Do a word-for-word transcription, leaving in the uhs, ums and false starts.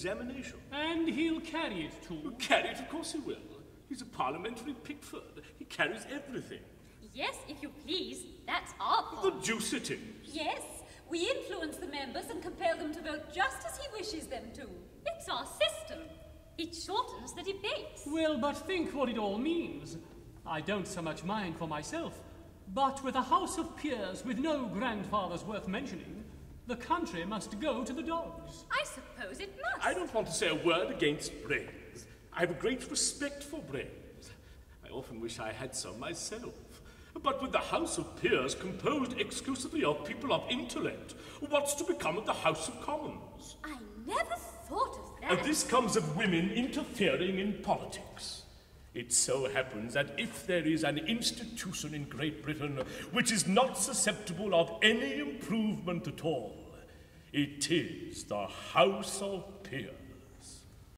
Examination. And he'll carry it too. Carry it, of course he will. He's a parliamentary Pickford. He carries everything. Yes, if you please. That's our part. The deuce it is. Yes, we influence the members and compel them to vote just as he wishes them to. It's our system. It shortens the debates. Well, but think what it all means. I don't so much mind for myself, but with a House of Peers with no grandfathers worth mentioning, the country must go to the dogs. I suppose it must. I don't want to say a word against brains. I have a great respect for brains. I often wish I had some myself. But with the House of Peers composed exclusively of people of intellect, what's to become of the House of Commons? I never thought of that. And this comes of women interfering in politics. It so happens that if there is an institution in Great Britain which is not susceptible of any improvement at all, it is the House of Peers.